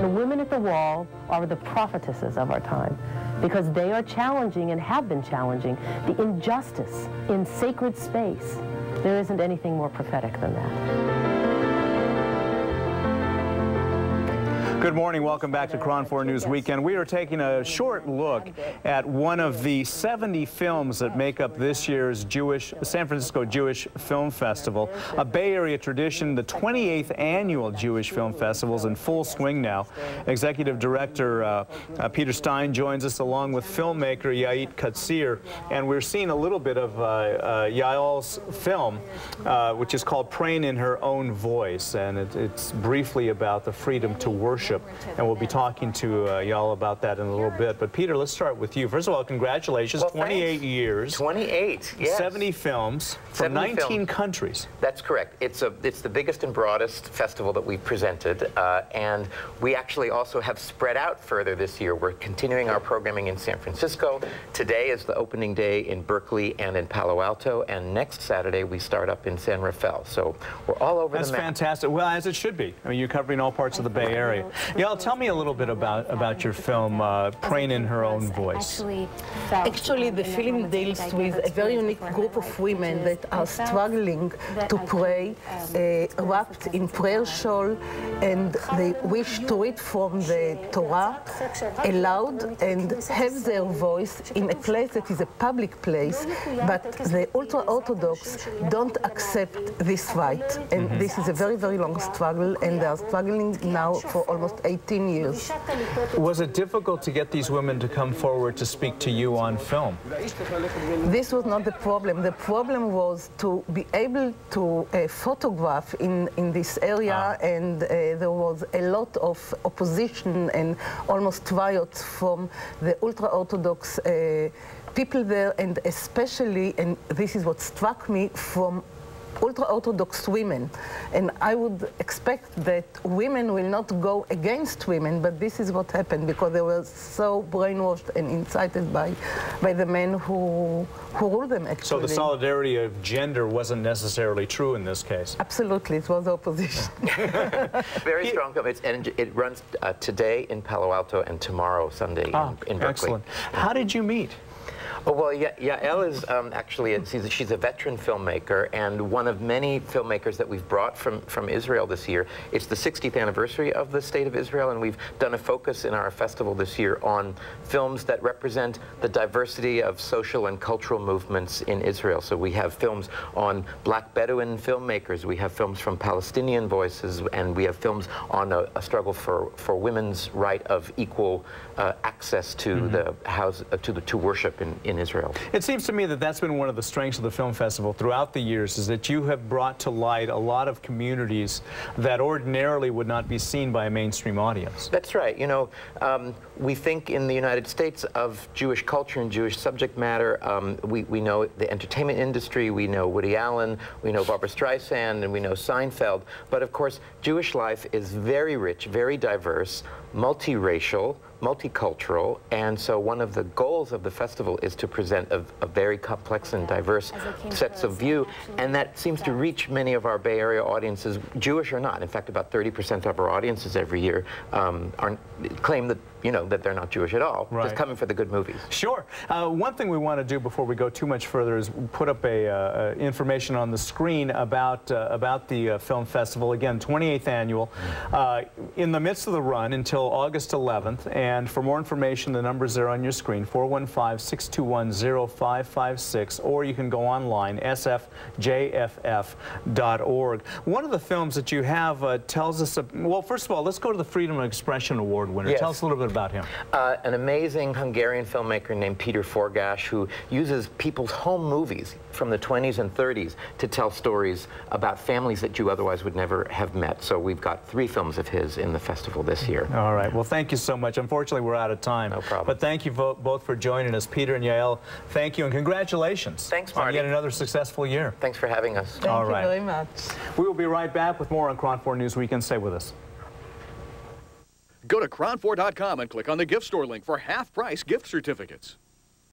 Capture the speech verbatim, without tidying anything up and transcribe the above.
The women at the wall are the prophetesses of our time, because they are challenging and have been challenging the injustice in sacred space. There isn't anything more prophetic than that. Good morning. Welcome back to KRON four News Weekend. We are taking a short look at one of the seventy films that make up this year's Jewish San Francisco Jewish Film Festival, a Bay Area tradition. The twenty-eighth annual Jewish Film Festival is in full swing now. Executive Director uh, uh, Peter Stein joins us, along with filmmaker Yael Katzir, and we're seeing a little bit of uh, uh, Yael's film, uh, which is called Praying in Her Own Voice, and it, it's briefly about the freedom to worship, and we'll be talking to uh, Yael about that in a little bit. But Peter, let's start with you. First of all, congratulations. Well, twenty-eight thanks. Years. twenty-eight, yes. seventy films from nineteen films. Countries. That's correct. It's, a, it's the biggest and broadest festival that we've presented, uh, and we actually also have spread out further this year. We're continuing our programming in San Francisco. Today is the opening day in Berkeley and in Palo Alto, and next Saturday we start up in San Rafael. So we're all over That's the map. That's fantastic. Well, as it should be. I mean, you're covering all parts of the Bay Area. Yael, tell me a little bit about, about your film, uh, Praying in Her Own Voice. Actually, the film deals with a very unique group of women that are struggling to pray, uh, wrapped in prayer shawl, and they wish to read from the Torah aloud and have their voice in a place that is a public place, but the ultra-Orthodox don't accept this right. And mm-hmm. this is a very, very long struggle, and they are struggling now for almost eighteen years. Was it difficult to get these women to come forward to speak to you on film? This was not the problem. The problem was to be able to uh, photograph in, in this area, ah. and uh, there was a lot of opposition and almost riots from the ultra-Orthodox uh, people there, and especially, and this is what struck me, from ultra-Orthodox women. And I would expect that women will not go against women, but this is what happened, because they were so brainwashed and incited by by the men who who rule them, actually. So the solidarity of gender wasn't necessarily true in this case? Absolutely, it was the opposition. Very strong comments, and it runs uh, today in Palo Alto and tomorrow, Sunday, ah, in, in Berkeley. Excellent. How did you meet? Oh, well, yeah, Yael is um, actually, a, she's, a, she's a veteran filmmaker, and one of many filmmakers that we've brought from, from Israel this year. It's the sixtieth anniversary of the State of Israel, and we've done a focus in our festival this year on films that represent the diversity of social and cultural movements in Israel. So we have films on Black Bedouin filmmakers, we have films from Palestinian voices, and we have films on a, a struggle for, for women's right of equal uh, access to, mm-hmm. the house, uh, to, the, to worship in, in Israel. It seems to me that that's been one of the strengths of the film festival throughout the years, is that you have brought to light a lot of communities that ordinarily would not be seen by a mainstream audience. That's right. You know, um, we think in the United States of Jewish culture and Jewish subject matter. Um, we, we know the entertainment industry, we know Woody Allen, we know Barbra Streisand, and we know Seinfeld. But of course, Jewish life is very rich, very diverse, multiracial, multicultural, and so one of the goals of the festival is to present a, a very complex and diverse sets of view, and that seems to reach many of our Bay Area audiences, Jewish or not. In fact, about thirty percent of our audiences every year um, are, claim that, you know, that they're not Jewish at all, right. Just coming for the good movies. Sure. Uh, one thing we want to do before we go too much further is put up a uh, information on the screen about uh, about the uh, film festival. Again, twenty-eighth annual, uh, in the midst of the run until August eleventh. And for more information, the numbers are on your screen, four one five, six two one, zero five five six, or you can go online, s f j f f dot org. One of the films that you have uh, tells us, uh, well, first of all, let's go to the Freedom of Expression Award winner. Yes. Tell us a little bit about him. Uh, an amazing Hungarian filmmaker named Peter Forgash, who uses people's home movies from the twenties and thirties to tell stories about families that you otherwise would never have met. So we've got three films of his in the festival this year. All right. Well, thank you so much. Unfortunately, we're out of time. No problem. But thank you both for joining us. Peter and Yael, thank you, and congratulations. Thanks, Marty. On yet another successful year. Thanks for having us. Thank All you right. very much. We will be right back with more on KRON four News Weekend. Stay with us. Go to kron four dot com and click on the gift store link for half-price gift certificates.